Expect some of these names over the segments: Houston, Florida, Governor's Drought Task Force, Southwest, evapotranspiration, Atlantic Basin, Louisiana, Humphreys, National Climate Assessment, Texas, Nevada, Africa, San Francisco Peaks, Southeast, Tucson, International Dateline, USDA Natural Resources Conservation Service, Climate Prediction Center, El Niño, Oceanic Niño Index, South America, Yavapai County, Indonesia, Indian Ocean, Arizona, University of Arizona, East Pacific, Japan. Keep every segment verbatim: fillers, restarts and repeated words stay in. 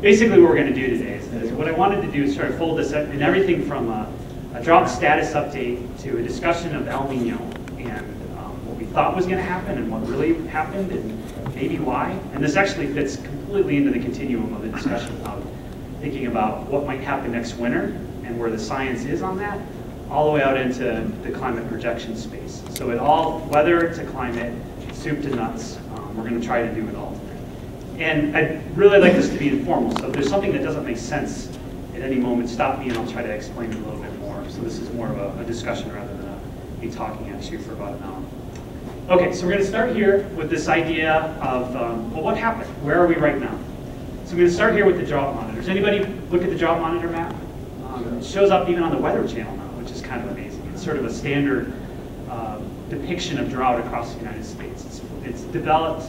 Basically, what we're going to do today is, is what I wanted to do is sort of fold this up in everything from a, a drought status update to a discussion of El Niño and um, what we thought was going to happen and what really happened and maybe why. And this actually fits completely into the continuum of the discussion of thinking about what might happen next winter and where the science is on that, all the way out into the climate projection space. So it all, weather to climate, soup to nuts, um, we're going to try to do it all. And I'd really like this to be informal, so if there's something that doesn't make sense at any moment, stop me and I'll try to explain it a little bit more. So this is more of a, a discussion rather than a, me talking at you for about an hour. Okay, so we're going to start here with this idea of, um, well, what happened? Where are we right now? So I'm going to start here with the drought monitor. Does anybody look at the drought monitor map? Um, it shows up even on the Weather Channel now, which is kind of amazing. It's sort of a standard uh, depiction of drought across the United States. It's, it's developed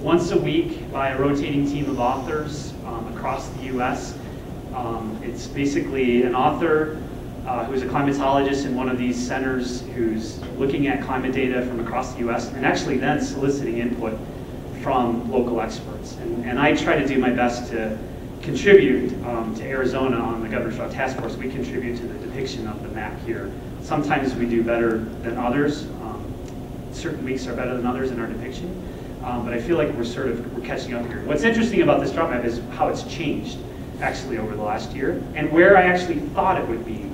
once a week by a rotating team of authors um, across the U S Um, it's basically an author uh, who's a climatologist in one of these centers who's looking at climate data from across the U S and actually then soliciting input from local experts. And, and I try to do my best to contribute um, to Arizona on the Governor's Drought Task Force. We contribute to the depiction of the map here. Sometimes we do better than others. Um, certain weeks are better than others in our depiction. Um, but I feel like we're sort of we're catching up here. What's interesting about this drought map is how it's changed actually over the last year and where I actually thought it would be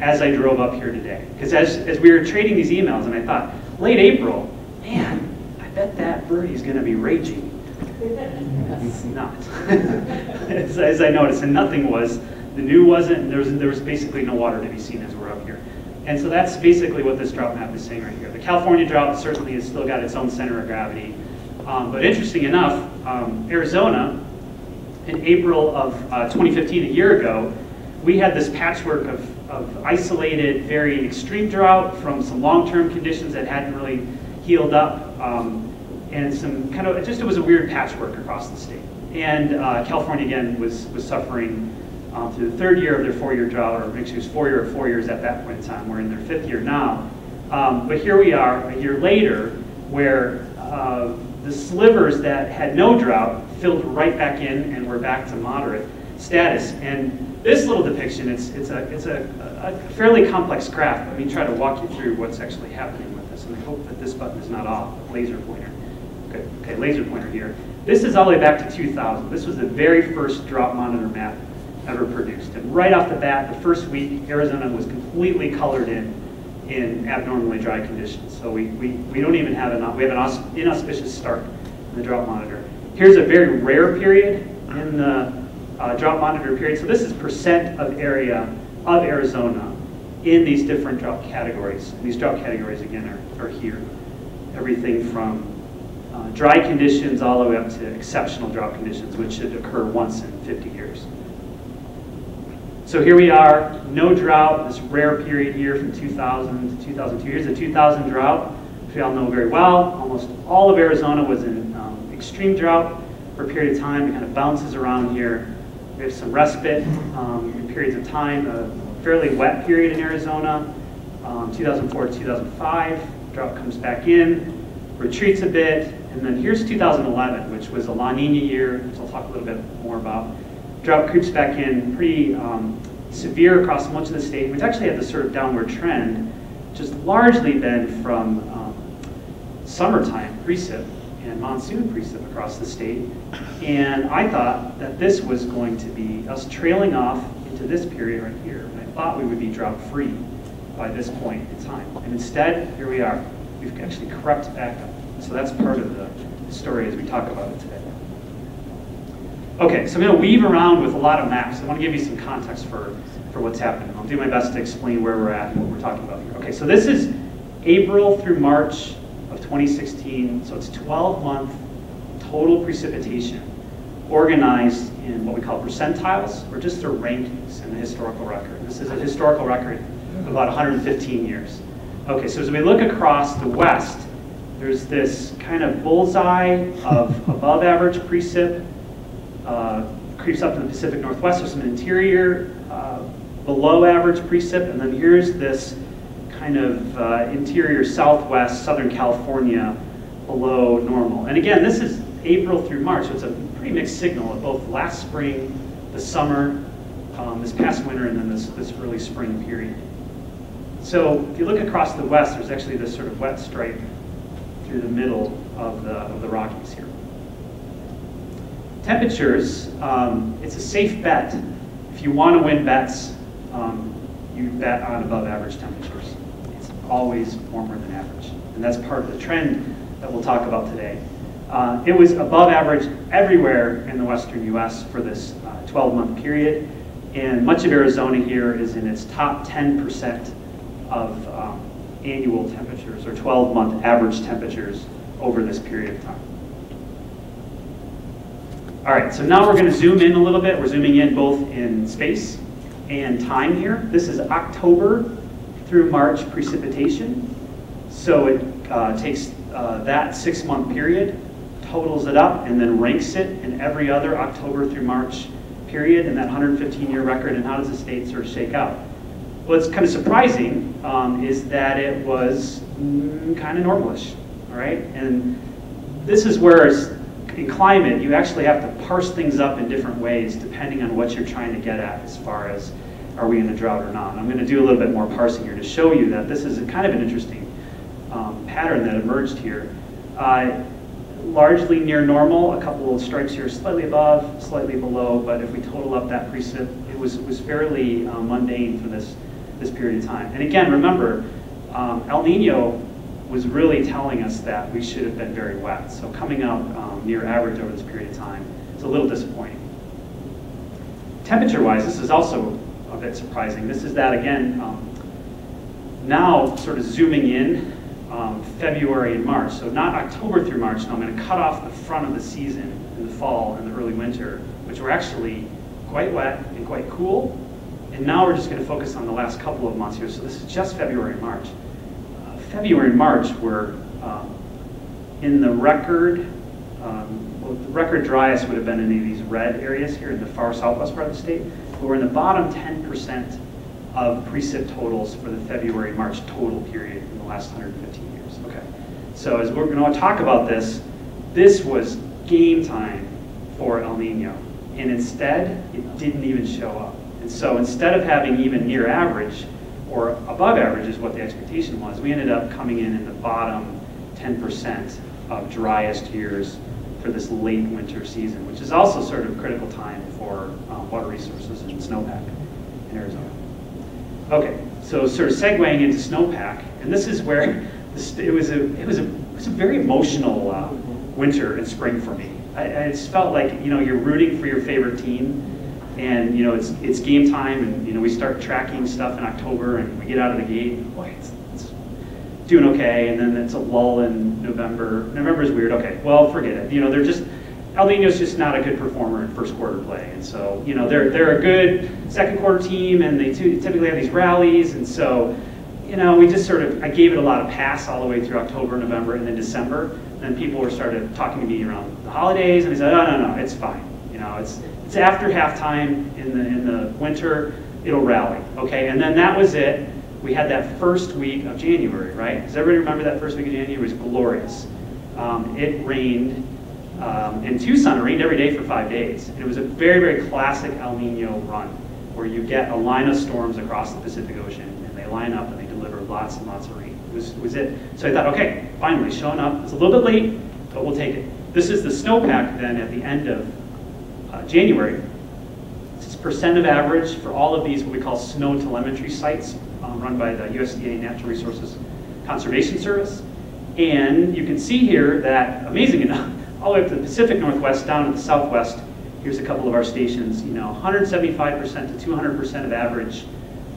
as I drove up here today. Because as, as we were trading these emails and I thought, late April, man, I bet that birdie's gonna be raging. It's not. as, as I noticed, and nothing was, the new wasn't, and there was, there was basically no water to be seen as we're up here. And so that's basically what this drought map is saying right here. The California drought certainly has still got its own center of gravity. Um, but interesting enough, um, Arizona, in April of uh, twenty fifteen, a year ago, we had this patchwork of, of isolated, very extreme drought from some long-term conditions that hadn't really healed up, um, and some kind of, it just it was a weird patchwork across the state. And uh, California, again, was, was suffering um, through the third year of their four-year drought, or actually it was four year or four years at that point in time. We're in their fifth year now. Um, but here we are, a year later, where uh, the slivers that had no drought filled right back in and were back to moderate status. And this little depiction, it's, it's, a, it's a, a fairly complex graph. Let me try to walk you through what's actually happening with this. And I hope that this button is not off, laser pointer. Okay, okay, laser pointer here. This is all the way back to two thousand. This was the very first drought monitor map ever produced. And right off the bat, the first week, Arizona was completely colored in in abnormally dry conditions. So we, we, we don't even have an, we have an inauspicious start in the drought monitor. Here's a very rare period in the uh, drought monitor period. So this is percent of area of Arizona in these different drought categories. And these drought categories, again, are, are here. Everything from uh, dry conditions all the way up to exceptional drought conditions, which should occur once in fifty years. So here we are, no drought, this rare period here from two thousand to two thousand two. Here's a two thousand drought, which we all know very well. Almost all of Arizona was in um, extreme drought for a period of time. It kind of bounces around here. We have some respite um, in periods of time, a fairly wet period in Arizona. Um, two thousand four to two thousand five, drought comes back in, retreats a bit. And then here's two thousand eleven, which was a La Niña year, which I'll talk a little bit more about. Drought creeps back in pretty um, severe across much of the state. We've actually had this sort of downward trend, which has largely been from um, summertime precip and monsoon precip across the state. And I thought that this was going to be us trailing off into this period right here. And I thought we would be drought free by this point in time. And instead, here we are. We've actually crept back up. So that's part of the story as we talk about it today. Okay, so I'm going to weave around with a lot of maps. I want to give you some context for, for what's happening. I'll do my best to explain where we're at and what we're talking about here. Okay, so this is April through March of twenty sixteen. So it's twelve month total precipitation organized in what we call percentiles, or just their rankings in the historical record. This is a historical record of about one hundred fifteen years. Okay, so as we look across the west, there's this kind of bullseye of above average precip. Uh, creeps up in the Pacific Northwest, there's some interior uh, below average precip, and then here's this kind of uh, interior Southwest, Southern California below normal. And again, this is April through March, so it's a pretty mixed signal of both last spring, the summer, um, this past winter, and then this, this early spring period. So if you look across the west, there's actually this sort of wet stripe through the middle of the, of the Rockies here. Temperatures, um, it's a safe bet. If you want to win bets, um, you bet on above average temperatures. It's always warmer than average. And that's part of the trend that we'll talk about today. Uh, it was above average everywhere in the western U S for this twelve month uh, period. And much of Arizona here is in its top ten percent of um, annual temperatures, or twelve month average temperatures over this period of time. All right, so now we're going to zoom in a little bit. We're zooming in both in space and time here. This is October through March precipitation. So it uh, takes uh, that six month period, totals it up, and then ranks it in every other October through March period in that one hundred fifteen year record. And how does the state sort of shake out? What's kind of surprising um, is that it was mm, kind of normalish, all right? And this is where in climate, you actually have to parse things up in different ways depending on what you're trying to get at as far as are we in a drought or not. And I'm going to do a little bit more parsing here to show you that this is a kind of an interesting um, pattern that emerged here. Uh, largely near normal, a couple of stripes here slightly above, slightly below, but if we total up that precip, it was, it was fairly uh, mundane for this this period of time. And again, remember, um, El Nino was really telling us that we should have been very wet. So coming up um, near average over this period of time is a little disappointing. Temperature-wise, this is also a bit surprising. This is that, again, um, now sort of zooming in um, February and March. So not October through March, now I'm gonna cut off the front of the season in the fall and the early winter, which were actually quite wet and quite cool. And now we're just going to focus on the last couple of months here. So this is just February and March. Uh, February and March were um, in the record, um, well, the record driest would have been in these red areas here in the far southwest part of the state. But we're in the bottom ten percent of precip totals for the February and March total period in the last one hundred fifteen years. Okay. So as we're going to talk about this, this was game time for El Nino. And instead, it didn't even show up. And so instead of having even near average or above average is what the expectation was, we ended up coming in in the bottom ten percent of driest years for this late winter season, which is also sort of critical time for um, water resources and snowpack in Arizona. Okay, so sort of segueing into snowpack, and this is where this, it, was a, it, was a, it was a very emotional uh, winter and spring for me. I, I just felt like, you know, you're rooting for your favorite team. And you know it's it's game time, and you know we start tracking stuff in October, and we get out of the gate. And, boy, it's, it's doing okay, and then it's a lull in November. November is weird. Okay, well, forget it. You know they're just El Nino's just not a good performer in first quarter play, and so you know they're they're a good second quarter team, and they typically have these rallies, and so you know we just sort of I gave it a lot of pass all the way through October, November, and then December. And then people were started talking to me around the holidays, and I said, oh, no, no, it's fine. You know it's It's after halftime in the, in the winter, it'll rally, okay? And then that was it. We had that first week of January, right? Does everybody remember that first week of January? It was glorious. Um, it rained, um, in Tucson, it rained every day for five days. And it was a very, very classic El Nino run, where you get a line of storms across the Pacific Ocean, and they line up and they deliver lots and lots of rain. It was, was it. So I thought, okay, finally, showing up. It's a little bit late, but we'll take it. This is the snowpack then at the end of Uh, January. This is percent of average for all of these what we call snow telemetry sites um, run by the U S D A Natural Resources Conservation Service. And you can see here that, amazing enough, all the way up to the Pacific Northwest, down to the Southwest, here's a couple of our stations, you know, one hundred seventy-five percent to two hundred percent of average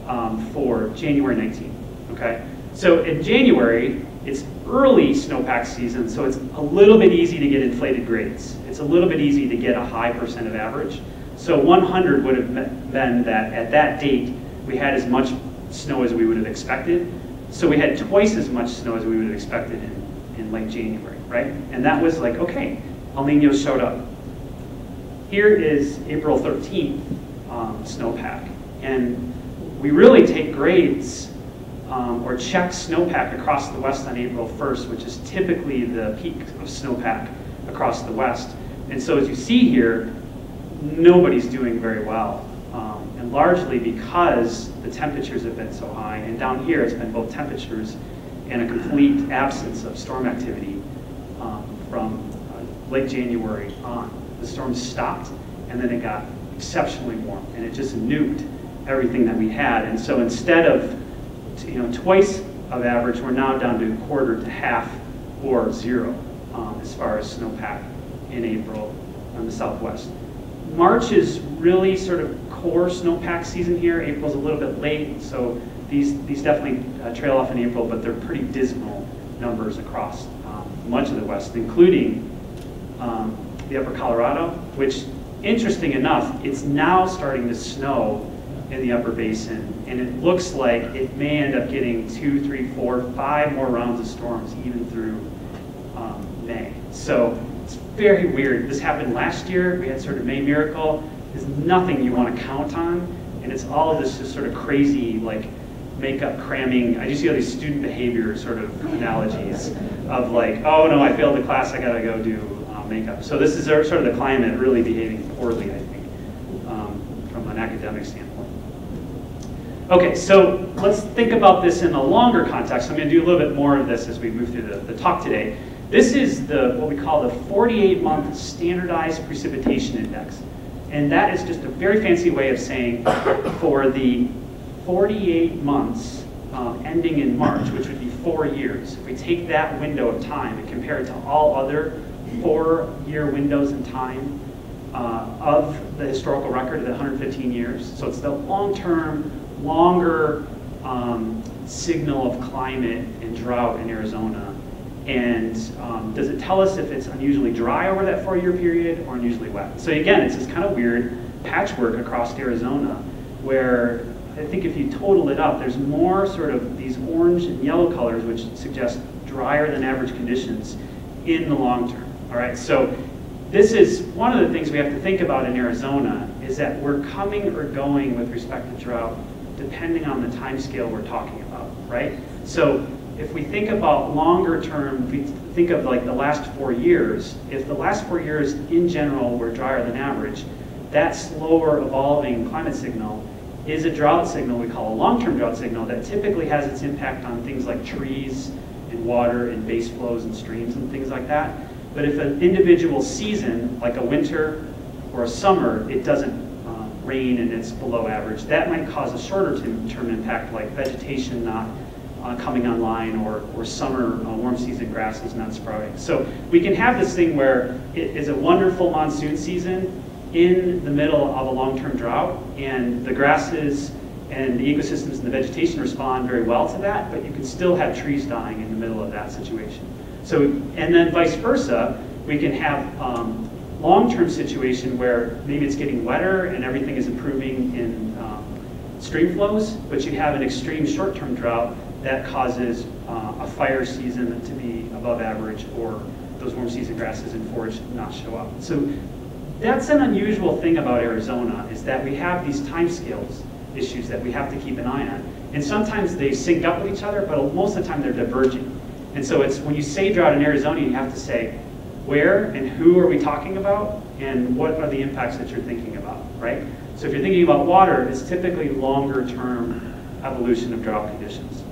um, for January nineteenth, okay? So in January, it's early snowpack season, so it's a little bit easy to get inflated grades. It's a little bit easy to get a high percent of average. So one hundred would have been that at that date, we had as much snow as we would have expected. So we had twice as much snow as we would have expected in, in late January, right? And that was like, okay, El Nino showed up. Here is April thirteenth um, snowpack. And we really take grades Um, or check snowpack across the West on April first, which is typically the peak of snowpack across the West. And so as you see here, nobody's doing very well, um, and largely because the temperatures have been so high, and down here it's been both temperatures and a complete absence of storm activity um, from uh, late January on. The storm stopped, and then it got exceptionally warm, and it just nuked everything that we had. And so instead of you know twice of average, we're now down to a quarter to half or zero um, as far as snowpack in April on the Southwest. March is really sort of core snowpack season here. April's a little bit late, so these these definitely uh, trail off in April, but they're pretty dismal numbers across um, much of the West, including um, the upper Colorado, which, interesting enough, it's now starting to snow in the upper basin, and it looks like it may end up getting two, three, four, five more rounds of storms even through um, May. So it's very weird. This happened last year. We had sort of May miracle. There's nothing you want to count on, and it's all of this just sort of crazy, like, makeup cramming. I just see all these student behavior sort of analogies of like, oh no, I failed the class, I gotta go do uh, makeup. So this is sort of the climate really behaving poorly, I think, um, from an academic standpoint. Okay, so let's think about this in a longer context. I'm going to do a little bit more of this as we move through the, the talk today. This is the what we call the forty-eight month standardized precipitation index. And that is just a very fancy way of saying for the forty-eight months um, ending in March, which would be four years, if we take that window of time and compare it to all other four-year windows in time uh, of the historical record of the one hundred fifteen years, so it's the long-term, longer um, signal of climate and drought in Arizona. And um, does it tell us if it's unusually dry over that four-year period or unusually wet? So again, it's this kind of weird patchwork across Arizona where I think if you total it up, there's more sort of these orange and yellow colors which suggest drier than average conditions in the long term. All right, so this is one of the things we have to think about in Arizona, is that we're coming or going with respect to drought depending on the time scale we're talking about, right? So if we think about longer term, if we think of like the last four years, if the last four years in general were drier than average, that slower evolving climate signal is a drought signal we call a long-term drought signal that typically has its impact on things like trees and water and base flows and streams and things like that. But if an individual season, like a winter or a summer, it doesn't rain and it's below average, that might cause a shorter term impact like vegetation not uh, coming online or, or summer uh, warm season grasses not sprouting. So we can have this thing where it is a wonderful monsoon season in the middle of a long-term drought, and the grasses and the ecosystems and the vegetation respond very well to that, but you can still have trees dying in the middle of that situation. So, and then vice versa, we can have um, long-term situation where maybe it's getting wetter and everything is improving in um, stream flows, but you have an extreme short-term drought that causes uh, a fire season to be above average, or those warm season grasses and forage not show up. So that's an unusual thing about Arizona, is that we have these time scales issues that we have to keep an eye on. And sometimes they sync up with each other, but most of the time they're diverging. And so it's when you say drought in Arizona, you have to say, where and who are we talking about, and what are the impacts that you're thinking about, right? So if you're thinking about water, it's typically longer term evolution of drought conditions.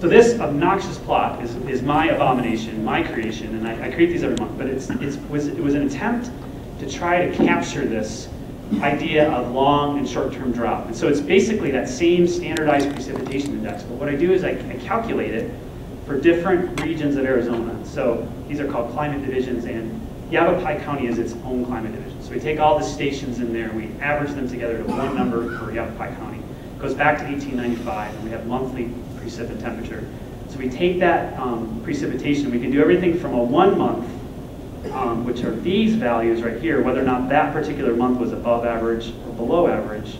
So this obnoxious plot is, is my abomination, my creation, and I, I create these every month, but it's, it's, was, it was an attempt to try to capture this idea of long and short term drought. And so it's basically that same standardized precipitation index, but what I do is I, I calculate it for different regions of Arizona. So these are called climate divisions, and Yavapai County is its own climate division. So we take all the stations in there, we average them together to one number for Yavapai County. It goes back to eighteen ninety-five, and we have monthly precipit temperature. So we take that um, precipitation. We can do everything from a one month, um, which are these values right here, whether or not that particular month was above average or below average,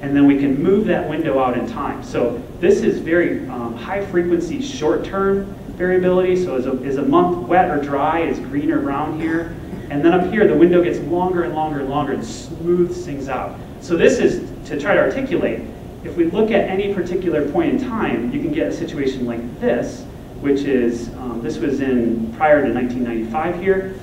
and then we can move that window out in time. So this is very um, high frequency short-term variability. So is a, is a month wet or dry, is green or brown here. And then up here, the window gets longer and longer and longer and smooths things out. So this is to try to articulate, if we look at any particular point in time, you can get a situation like this, which is, um, this was in prior to nineteen ninety-five here.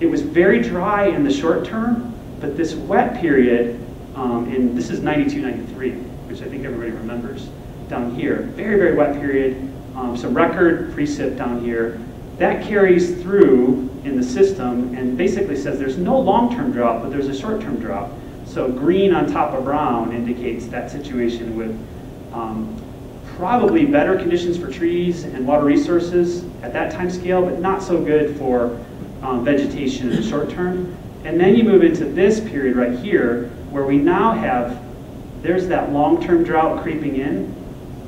it was very dry in the short term, but this wet period, um, and this is ninety-two ninety-three, which I think everybody remembers, down here, very, very wet period, um, some record precip down here, that carries through in the system and basically says there's no long-term drought, but there's a short-term drought. So green on top of brown indicates that situation with um, probably better conditions for trees and water resources at that time scale, but not so good for um, vegetation in the short term. And then you move into this period right here, where we now have, there's that long-term drought creeping in,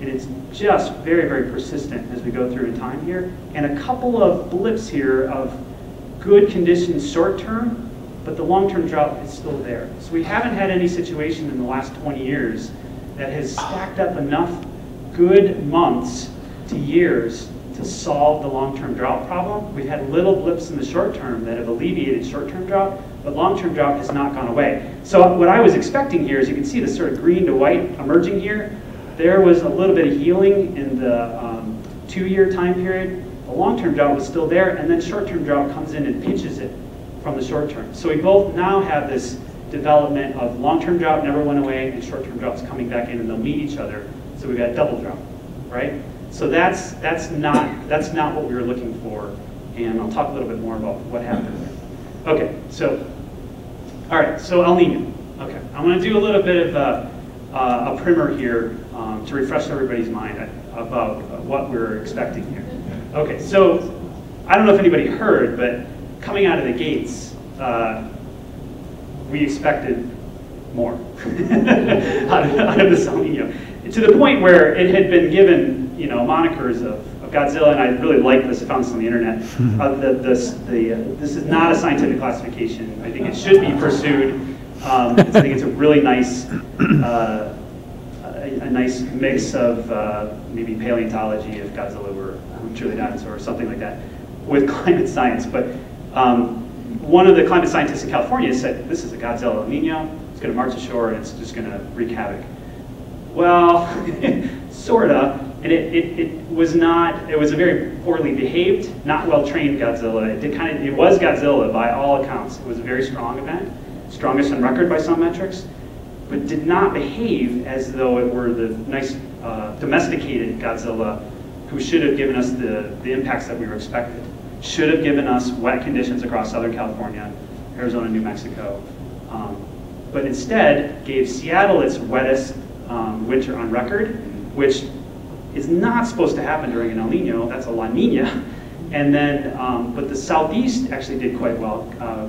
and it's just very, very persistent as we go through in time here. And a couple of blips here of good conditions short-term, but the long-term drought is still there. So we haven't had any situation in the last twenty years that has stacked up enough good months to years to solve the long-term drought problem. We've had little blips in the short term that have alleviated short-term drought, but long-term drought has not gone away. So what I was expecting here is, you can see this sort of green to white emerging here. There was a little bit of healing in the um, two-year time period. The long-term drought was still there, and then short-term drought comes in and pinches it from the short term. So we both now have this development of long-term drought never went away, and short-term drought's coming back in, and they'll meet each other. So we've got double drought, right? So that's that's not that's not what we were looking for, and I'll talk a little bit more about what happened there. Okay, so all right, so El Niño. Okay, I'm going to do a little bit of a, uh, a primer here um, to refresh everybody's mind about what we're expecting here. Okay, so I don't know if anybody heard, but coming out of the gates, uh, we expected more out, of, out of this El Niño, to the point where it had been given, you know, monikers of, of Godzilla, and I really like this. I found this on the internet. Uh, the, this, the, uh, this is not a scientific classification. I think it should be pursued. Um, I think it's a really nice, uh, a, a nice mix of uh, maybe paleontology, if Godzilla were truly dinosaur or something like that, with climate science. But um, one of the climate scientists in California said, "This is a Godzilla El Niño. It's going to march ashore, and it's just going to wreak havoc." Well, sorta, and it, it, it was not, it was a very poorly behaved, not well-trained Godzilla. It did kind of, it was Godzilla by all accounts. It was a very strong event, strongest on record by some metrics, but did not behave as though it were the nice uh, domesticated Godzilla who should have given us the, the impacts that we were expected. Should have given us wet conditions across Southern California, Arizona, New Mexico, um, but instead gave Seattle its wettest Um, winter on record, which is not supposed to happen during an El Niño. That's a La Niña. And then, um, but the Southeast actually did quite well. Uh,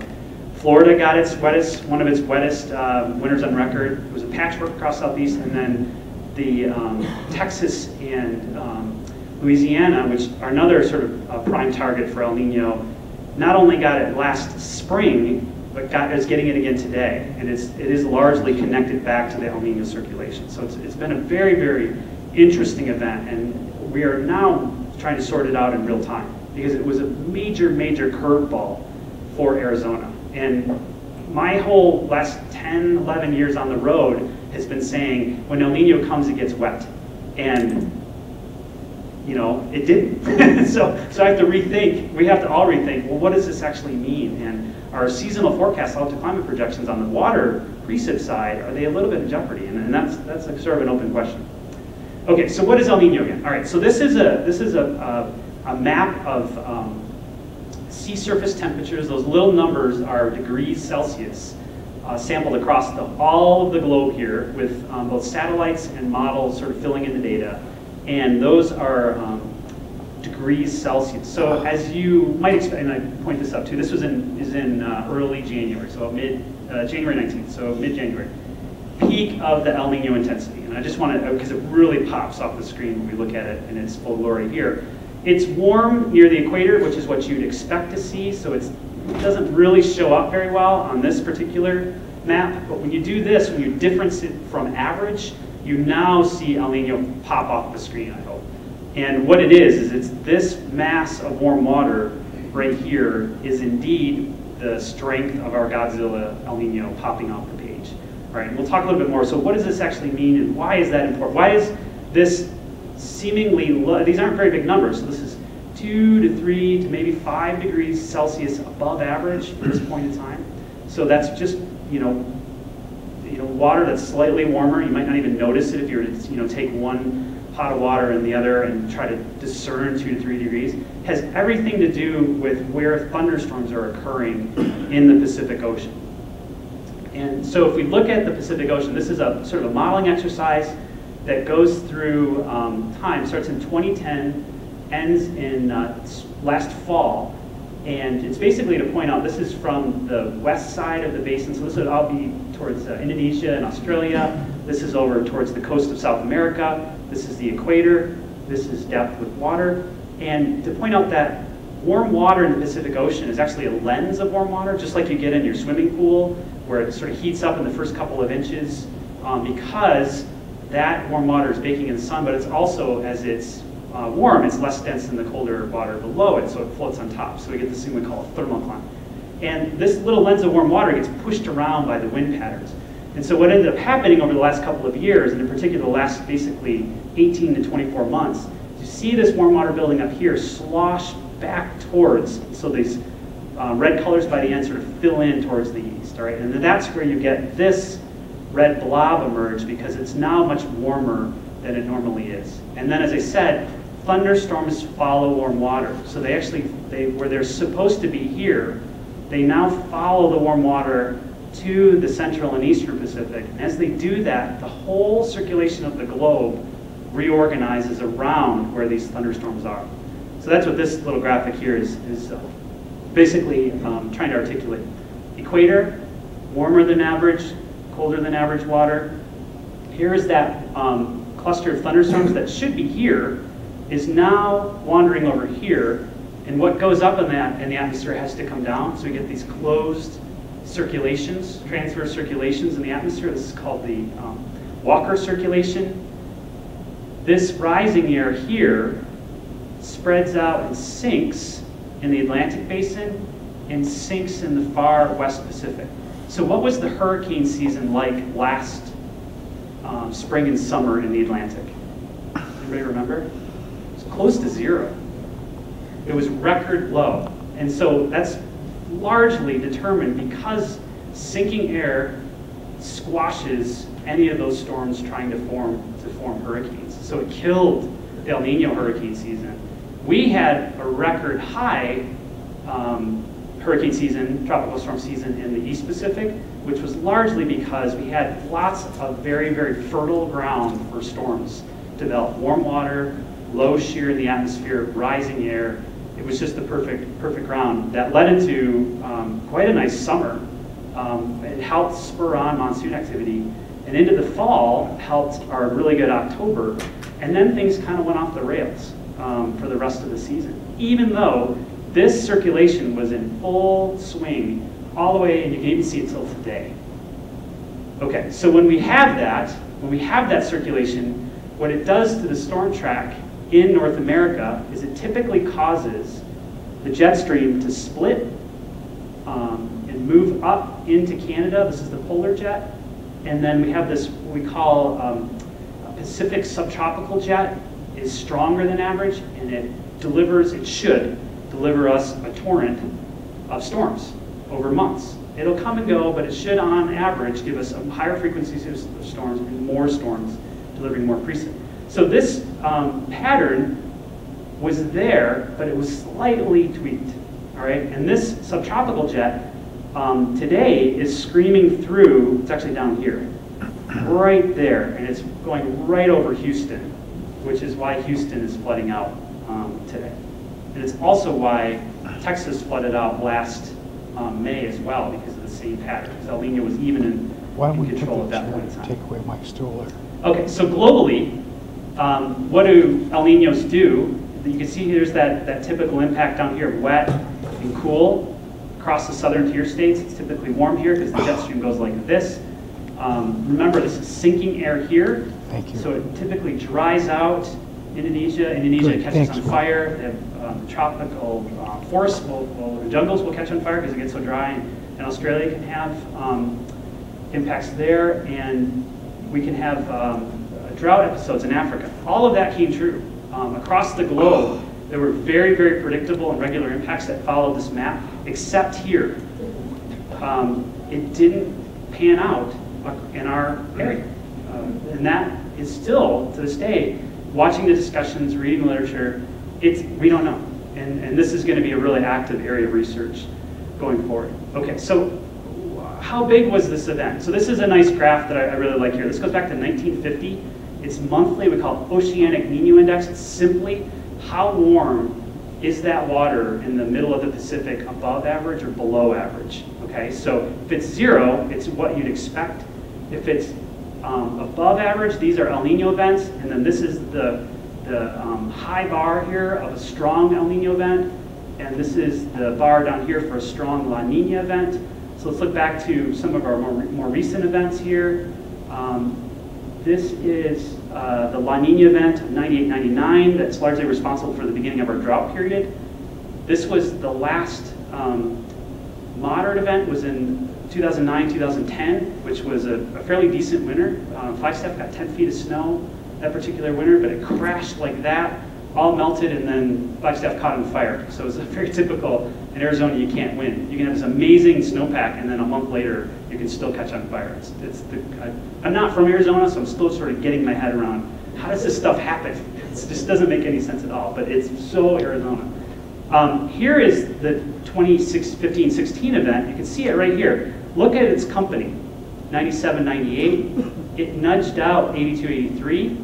Florida got its wettest, one of its wettest uh, winters on record. It was a patchwork across Southeast, and then the um, Texas and um, Louisiana, which are another sort of uh, prime target for El Niño, not only got it last spring, but got, is getting it again today, and it's, it is largely connected back to the El Niño circulation. So it's, it's been a very, very interesting event, and we are now trying to sort it out in real time, because it was a major, major curveball for Arizona. And my whole last ten, eleven years on the road has been saying, when El Niño comes, it gets wet. And, you know, it didn't. so, so I have to rethink, we have to all rethink, well, what does this actually mean? And our seasonal forecasts, all to climate projections on the water precip side, are they a little bit in jeopardy? And, and that's that's a, sort of an open question. Okay, so what is El Niño again? All right, so this is a this is a a, a map of um, sea surface temperatures. Those little numbers are degrees Celsius, uh, sampled across the, all of the globe here, with um, both satellites and models sort of filling in the data, and those are Um, degrees Celsius. So as you might expect, and I point this up too, this was in, is in uh, early January, so mid, uh, January nineteenth, so mid-January. Peak of the El Niño intensity. And I just want to, because it really pops off the screen when we look at it in its full glory here. It's warm near the equator, which is what you'd expect to see, so it's, it doesn't really show up very well on this particular map, but when you do this, when you difference it from average, you now see El Niño pop off the screen, I hope. And what it is, is it's this mass of warm water right here is indeed the strength of our Godzilla El Niño popping off the page. All right, and we'll talk a little bit more. So what does this actually mean, and why is that important? Why is this seemingly, these aren't very big numbers, so this is two to three to maybe five degrees Celsius above average at this point in time. So that's just, you know, you know, water that's slightly warmer. You might not even notice it if you were to, you know, take one pot of water and the other and try to discern two to three degrees. It has everything to do with where thunderstorms are occurring in the Pacific Ocean. And so if we look at the Pacific Ocean, this is a sort of a modeling exercise that goes through um, time, starts in twenty ten, ends in uh, last fall. And it's basically to point out, this is from the west side of the basin, so this would all be towards uh, Indonesia and Australia. This is over towards the coast of South America. This is the equator. This is depth with water. And to point out that warm water in the Pacific Ocean is actually a lens of warm water, just like you get in your swimming pool, where it sort of heats up in the first couple of inches, um, because that warm water is baking in the sun, but it's also, as it's uh, warm, it's less dense than the colder water below it, so it floats on top. So we get this thing we call a thermocline. And this little lens of warm water gets pushed around by the wind patterns. And so what ended up happening over the last couple of years, and in particular the last basically eighteen to twenty-four months, you see this warm water building up here slosh back towards, so these uh, red colors by the end sort of fill in towards the east, all right? And then that's where you get this red blob emerge, because it's now much warmer than it normally is. And then, as I said, thunderstorms follow warm water. So they actually, they, where they're supposed to be here, they now follow the warm water to the central and eastern Pacific. And as they do that, the whole circulation of the globe reorganizes around where these thunderstorms are. So that's what this little graphic here is, is uh, basically um, trying to articulate. Equator, warmer than average, colder than average water. Here is that um, cluster of thunderstorms that should be here, is now wandering over here, and what goes up in that in the atmosphere has to come down, so we get these closed circulations, transverse circulations in the atmosphere. This is called the um, Walker circulation. This rising air here spreads out and sinks in the Atlantic Basin and sinks in the far west Pacific. So what was the hurricane season like last um, spring and summer in the Atlantic? Anybody remember? It was close to zero. It was record low. And so that's largely determined because sinking air squashes any of those storms trying to form, to form hurricanes. So it killed the El Niño hurricane season. We had a record high um, hurricane season, tropical storm season in the East Pacific, which was largely because we had lots of very, very fertile ground for storms develop. Warm water, low shear in the atmosphere, rising air. It was just the perfect, perfect ground that led into um, quite a nice summer. Um, it helped spur on monsoon activity, and into the fall helped our really good October. And then things kind of went off the rails um, for the rest of the season, even though this circulation was in full swing all the way, and you can even see it till today. Okay, so when we have that, when we have that circulation, what it does to the storm track in North America is it typically causes the jet stream to split um, and move up into Canada. This is the polar jet. And then we have this, what we call um, a Pacific subtropical jet, is stronger than average, and it delivers, it should, deliver us a torrent of storms over months. It'll come and go, but it should on average give us a higher frequency of storms and more storms, delivering more precip. So this um, pattern was there, but it was slightly tweaked, all right? And this subtropical jet um, today is screaming through, it's actually down here, right there, and it's going right over Houston, which is why Houston is flooding out um, today. And it's also why Texas flooded out last um, May as well, because of the same pattern, because El Niño was even in, why in control at that point in time. Take away my stool there. Okay, so globally, um, what do El Niños do? You can see here's that, that typical impact down here, wet and cool. Across the southern tier states, it's typically warm here because the jet stream goes like this. Um, remember, this is sinking air here. Thank you. So it typically dries out Indonesia. Indonesia Good. catches Thanks, on fire. They have, um, tropical uh, forests, will, will, jungles will catch on fire because it gets so dry. And Australia can have um, impacts there. And we can have um, drought episodes in Africa. All of that came true. Um, across the globe, There were very, very predictable and regular impacts that followed this map, except here. Um, it didn't pan out in our area. Um, and that is still, to this day, watching the discussions, reading the literature, it's, we don't know. And, and this is going to be a really active area of research going forward. Okay, so how big was this event? So this is a nice graph that I, I really like here. This goes back to nineteen fifty. It's monthly. We call it Oceanic Niño Index. It's simply how warm is that water in the middle of the Pacific, above average or below average? Okay, so if it's zero, it's what you'd expect. If it's um, above average, these are El Niño events, and then this is the the um, high bar here of a strong El Niño event, and this is the bar down here for a strong La Niña event. So let's look back to some of our more, more recent events here. Um, this is uh, the La Niña event, ninety-eight ninety-nine, that's largely responsible for the beginning of our drought period. This was the last um, moderate event, was in two thousand nine, two thousand ten, which was a, a fairly decent winter. Uh, Flagstaff got ten feet of snow that particular winter, but it crashed like that, all melted, and then Flagstaff caught on fire. So it's very typical. In Arizona, you can't win. You can have this amazing snowpack, and then a month later, you can still catch on fire. It's, it's the, I, I'm not from Arizona, so I'm still sort of getting my head around, how does this stuff happen? It just doesn't make any sense at all, but it's so Arizona. Um, here is the twenty fifteen sixteen event. You can see it right here. Look at its company, ninety-seven ninety-eight. It nudged out eighty-two eighty-three.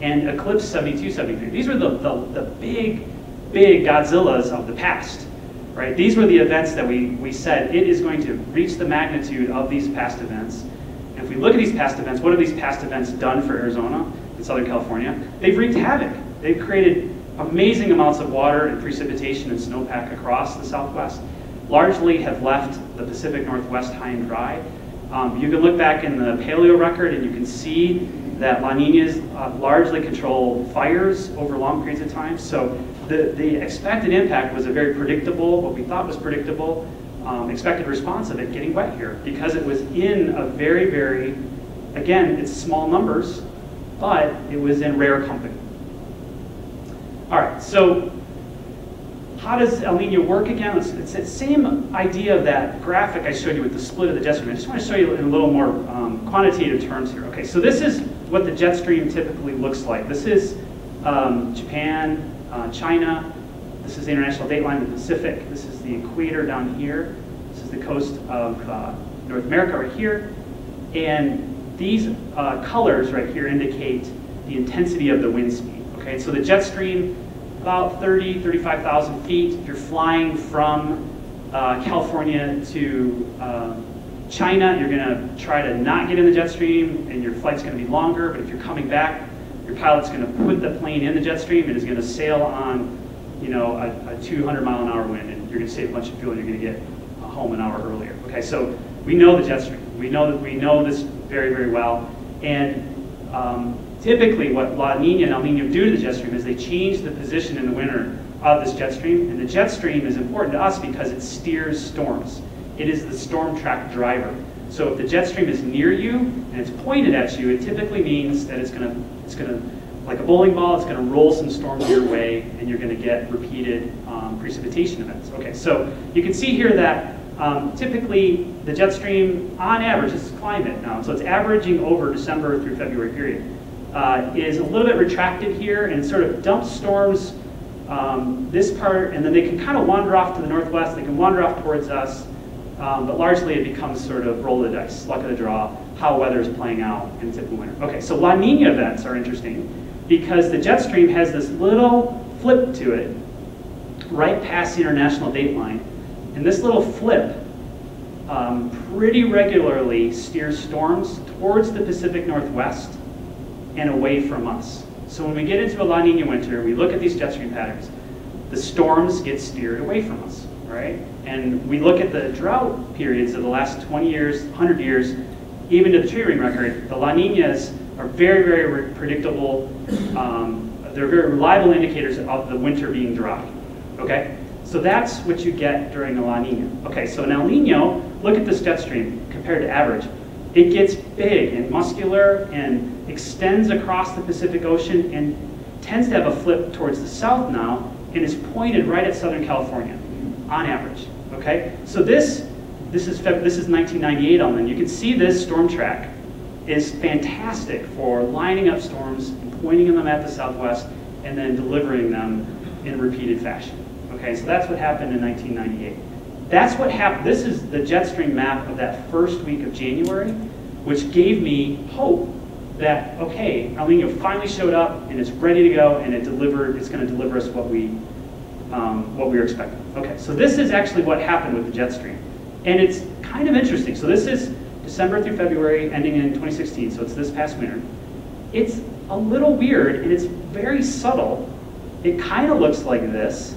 And eclipse seventy-two seventy-three. These were the, the, the big, big Godzillas of the past, right? These were the events that we, we said, it is going to reach the magnitude of these past events. And if we look at these past events, what have these past events done for Arizona and Southern California? They've wreaked havoc. They've created amazing amounts of water and precipitation and snowpack across the Southwest, largely have left the Pacific Northwest high and dry. Um, you can look back in the paleo record and you can see that La Niñas uh, largely control fires over long periods of time. So the, the expected impact was a very predictable, what we thought was predictable, um, expected response of it getting wet here, because it was in a very, very, again, it's small numbers, but it was in rare company. All right, so how does El Niño work again? It's, it's that same idea of that graphic I showed you with the split of the jet stream. I just want to show you in a little more um, quantitative terms here. Okay, so this is what the jet stream typically looks like. This is um, Japan, uh, China. This is the International Dateline, the Pacific. This is the equator down here. This is the coast of uh, North America right here. And these uh, colors right here indicate the intensity of the wind speed. Okay, so the jet stream, about thirty, thirty-five thousand feet. If you're flying from uh, California to um, China, you're gonna try to not get in the jet stream and your flight's gonna be longer, but if you're coming back, your pilot's gonna put the plane in the jet stream and is gonna sail on, you know, a, a two hundred mile an hour wind, and you're gonna save a bunch of fuel and you're gonna get home an hour earlier. Okay, so we know the jet stream. We know, that we know this very, very well. And um, typically what La Niña and El Niño do to the jet stream is they change the position in the winter of this jet stream, and the jet stream is important to us because it steers storms. It is the storm track driver. So if the jet stream is near you and it's pointed at you, it typically means that it's gonna, it's gonna, like a bowling ball, it's gonna roll some storms your way, and you're gonna get repeated um, precipitation events. Okay, so you can see here that um, typically the jet stream, on average, this is climate now, so it's averaging over December through February period, uh, is a little bit retracted here and sort of dumps storms um, this part, and then they can kind of wander off to the northwest, they can wander off towards us. Um, but largely it becomes sort of roll of the dice, luck of the draw, how weather is playing out in a typical winter. Okay, so La Niña events are interesting because the jet stream has this little flip to it right past the International Dateline. And this little flip um, pretty regularly steers storms towards the Pacific Northwest and away from us. So when we get into a La Niña winter, we look at these jet stream patterns, the storms get steered away from us. Right? And we look at the drought periods of the last twenty years, one hundred years, even to the tree ring record, the La Niñas are very, very predictable. Um, they're very reliable indicators of the winter being dry, okay? So that's what you get during a La Niña. Okay, so an El Niño, look at this jet stream compared to average. It gets big and muscular and extends across the Pacific Ocean and tends to have a flip towards the south now and is pointed right at Southern California on average. Okay, so this this is this is nineteen ninety-eight on them. You can see this storm track is fantastic for lining up storms, pointing them at the southwest, and then delivering them in repeated fashion. Okay, so that's what happened in nineteen ninety-eight. That's what happened. This is the jet stream map of that first week of January, which gave me hope that, okay, El Nino finally showed up and it's ready to go, and it delivered. It's going to deliver us what we um, what we were expecting. Okay, so this is actually what happened with the jet stream, and it's kind of interesting. So this is December through February, ending in twenty sixteen. So it's this past winter. It's a little weird and it's very subtle. It kind of looks like this,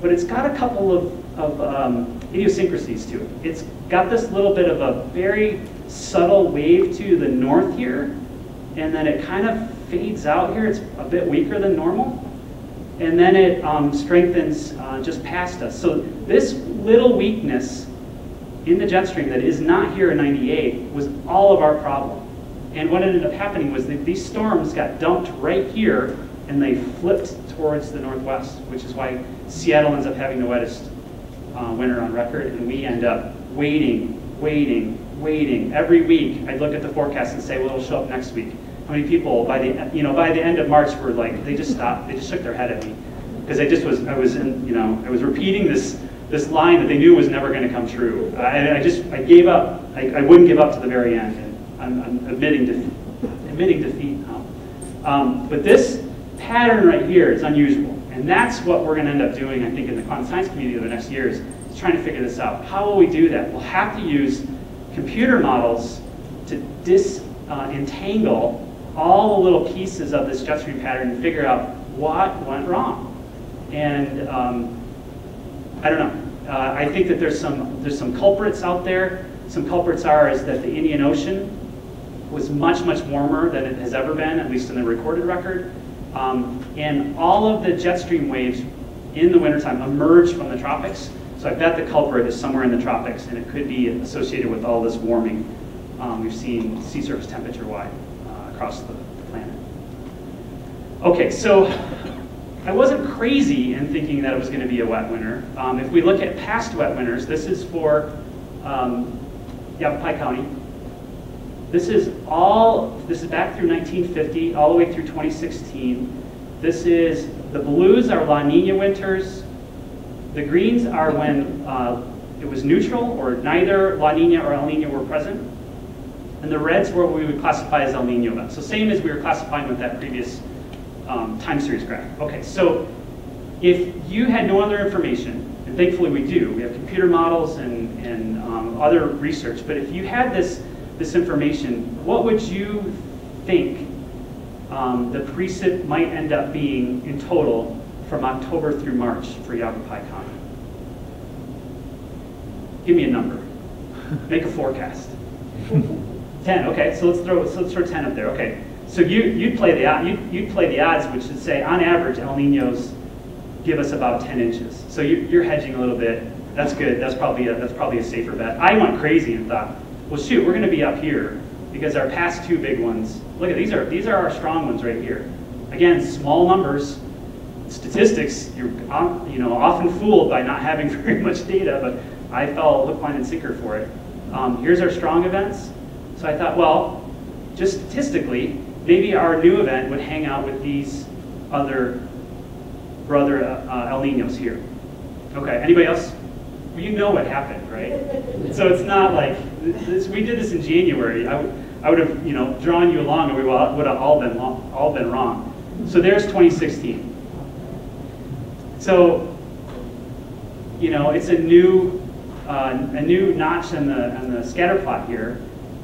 but it's got a couple of, of um, idiosyncrasies to it. It's got this little bit of a very subtle wave to the north here, and then it kind of fades out here. It's a bit weaker than normal, and then it um, strengthens uh, just past us. So this little weakness in the jet stream that is not here in ninety-eight was all of our problem. And what ended up happening was that these storms got dumped right here and they flipped towards the northwest, which is why Seattle ends up having the wettest uh, winter on record, and we end up waiting, waiting, waiting. Every week I'd look at the forecast and say, well, it'll show up next week. How many people by the, you know, by the end of March were like, they just stopped, they just shook their head at me. Because I just was, I was in, you know, I was repeating this this line that they knew was never gonna come true. I, I just, I gave up. I, I wouldn't give up to the very end. And I'm, I'm admitting defeat, admitting defeat now. Um, but this pattern right here is unusual. And that's what we're gonna end up doing, I think, in the quantum science community over the next years, is trying to figure this out. How will we do that? We'll have to use computer models to disentangle uh, all the little pieces of this jet stream pattern and figure out what went wrong. And um, I don't know. Uh, I think that there's some there's some culprits out there. Some culprits are is that the Indian Ocean was much much warmer than it has ever been, at least in the recorded record. Um, and all of the jet stream waves in the wintertime emerge from the tropics. So I bet the culprit is somewhere in the tropics, and it could be associated with all this warming um, we've seen sea surface temperature wide uh, across the, the planet. Okay, so I wasn't crazy in thinking that it was going to be a wet winter. Um, if we look at past wet winters, this is for um, Yavapai County. This is all, this is back through nineteen fifty, all the way through twenty sixteen. This is, the blues are La Niña winters. The greens are when uh, it was neutral, or neither La Niña or El Niño were present. And the reds were what we would classify as El Niño events. So same as we were classifying with that previous Um, time series graph. Okay, so if you had no other information, and thankfully we do, we have computer models and, and um, other research, but if you had this, this information, what would you think um, the precip might end up being in total from October through March for Yavapai County? Give me a number. Make a forecast. ten, okay, so let's throw, so let's throw ten up there, okay. So you, you'd, play the, you'd, you'd play the odds, which would say, on average, El Niños give us about ten inches. So you, you're hedging a little bit. That's good. That's probably, a, that's probably a safer bet. I went crazy and thought, well, shoot, we're going to be up here because our past two big ones, look at these are these are our strong ones right here. Again, small numbers, statistics. You're you know often fooled by not having very much data, but I fell hook, line, and sinker for it. Um, here's our strong events. So I thought, well, just statistically, maybe our new event would hang out with these other brother uh, El Niños here. Okay, anybody else? Well, you know what happened, right? So it's not like, this, we did this in January. I would, I would have, you know, drawn you along and we would have all been, all been wrong. So there's twenty sixteen. So, you know, it's a new, uh, a new notch in the, in the scatter plot here.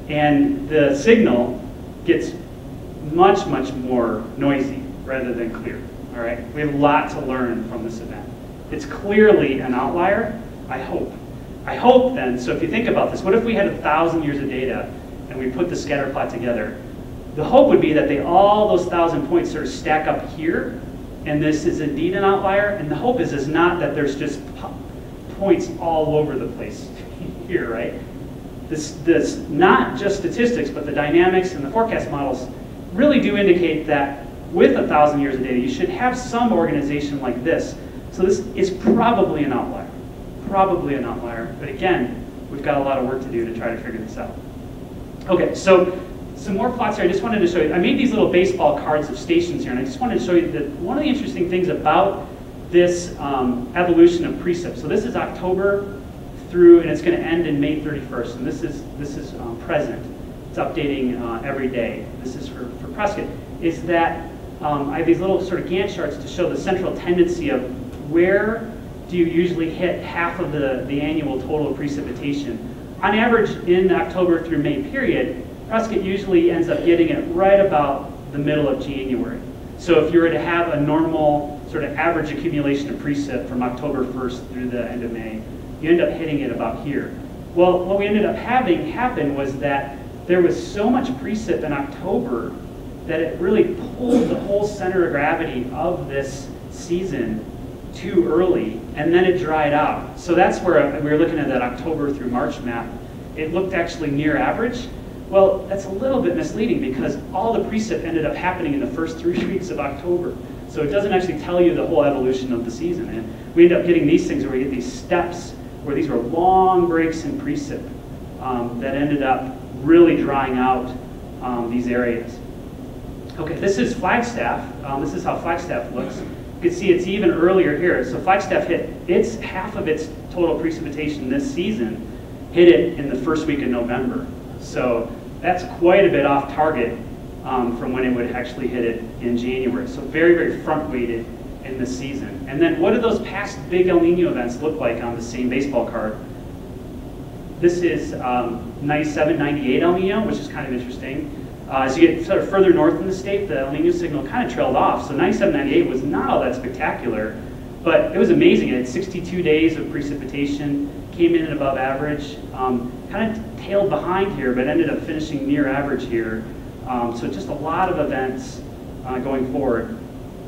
And the signal gets much, much more noisy rather than clear, all right? We have a lot to learn from this event. It's clearly an outlier, I hope. I hope then, so if you think about this, what if we had a thousand years of data and we put the scatter plot together? The hope would be that they all those thousand points sort of stack up here, and this is indeed an outlier, and the hope is, is not that there's just points all over the place here, right? This, this, not just statistics, but the dynamics and the forecast models really do indicate that with a thousand years of data, you should have some organization like this. So this is probably an outlier, probably an outlier. But again, we've got a lot of work to do to try to figure this out. Okay, so some more plots here. I just wanted to show you. I made these little baseball cards of stations here, and I just wanted to show you that one of the interesting things about this um, evolution of precip. So this is October through, and it's going to end in May thirty-first. And this is this is um, present. It's updating uh, every day. This is for for Prescott. Is that um, I have these little sort of Gantt charts to show the central tendency of where do you usually hit half of the, the annual total precipitation. On average, in the October through May period, Prescott usually ends up getting it right about the middle of January. So if you were to have a normal sort of average accumulation of precip from October first through the end of May, you end up hitting it about here. Well, what we ended up having happen was that there was so much precip in October that it really pulled the whole center of gravity of this season too early, and then it dried out. So that's where we were looking at that October through March map. It looked actually near average. Well, that's a little bit misleading because all the precip ended up happening in the first three weeks of October. So it doesn't actually tell you the whole evolution of the season. And we end up getting these things where we get these steps, where these were long breaks in precip um, that ended up really drying out um, these areas. Okay, this is Flagstaff. Um, this is how Flagstaff looks. You can see it's even earlier here. So Flagstaff hit its half of its total precipitation this season, hit it in the first week of November. So that's quite a bit off target um, from when it would actually hit it in January. So very, very front-weighted in this season. And then what do those past big El Nino events look like on the same baseball card? This is um, ninety-seven ninety-eight El Nino, which is kind of interesting. Uh, as you get sort of further north in the state, the El Nino signal kind of trailed off. So ninety-seven ninety-eight was not all that spectacular, but it was amazing. It had sixty-two days of precipitation, came in at above average, um, kind of tailed behind here, but ended up finishing near average here. Um, so just a lot of events uh, going forward.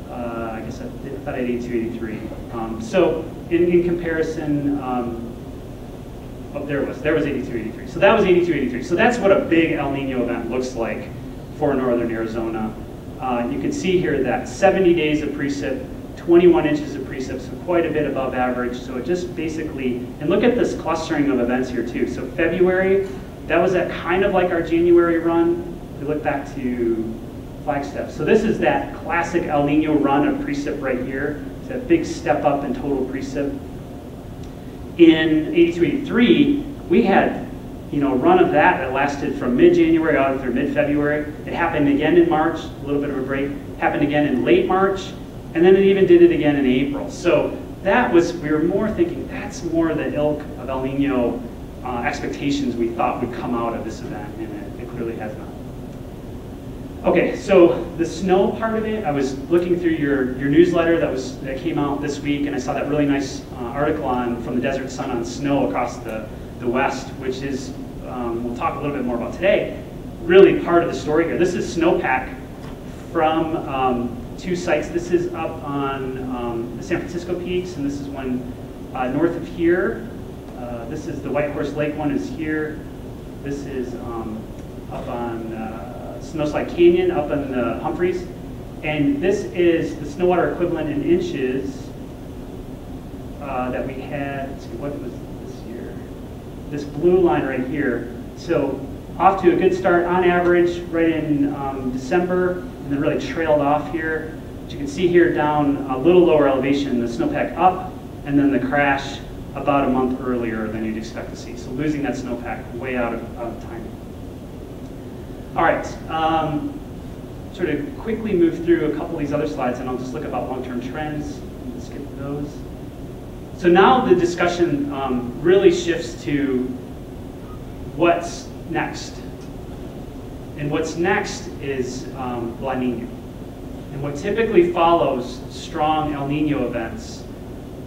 Uh, I guess I thought eighty-two eighty-three. Um, so in, in comparison, um, oh, there it was. There was eighty-two eighty-three. So that was eighty-two eighty-three. So that's what a big El Nino event looks like for northern Arizona. Uh, you can see here that seventy days of precip, twenty-one inches of precip, so quite a bit above average. So it just basically, and look at this clustering of events here too. So February, that was that kind of like our January run. We look back to Flagstaff. So this is that classic El Nino run of precip right here. It's that big step up in total precip. In eighty-two eighty-three, we had, you know, a run of that that lasted from mid-January out through mid-February. It happened again in March, a little bit of a break. Happened again in late March, and then it even did it again in April. So that was, we were more thinking, that's more the ilk of El Nino uh, expectations we thought would come out of this event, and it, it clearly has not. Okay, so the snow part of it, I was looking through your, your newsletter that was that came out this week, and I saw that really nice uh, article on from the Desert Sun on snow across the, the West, which is, um, we'll talk a little bit more about today, really part of the story here. This is snowpack from um, two sites. This is up on um, the San Francisco Peaks, and this is one uh, north of here. Uh, this is the White Horse Lake one is here. This is um, up on... Uh, Snowslide Canyon up in the Humphreys. And this is the snow water equivalent in inches uh, that we had, let's see, what was this year? This blue line right here. So off to a good start on average right in um, December, and then really trailed off here. As you can see here down a little lower elevation, the snowpack up, and then the crash about a month earlier than you'd expect to see. So losing that snowpack way out of, out of time. All right, um, sort of quickly move through a couple of these other slides, and I'll just look about long-term trends and skip those. So now the discussion um, really shifts to what's next. And what's next is um, La Niña. And what typically follows strong El Nino events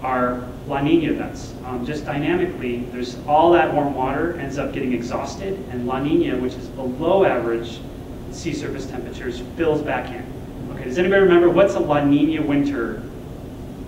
are La Niña events. Um, just dynamically, there's all that warm water ends up getting exhausted, and La Niña, which is below average sea surface temperatures, fills back in. Okay, does anybody remember what's a La Niña winter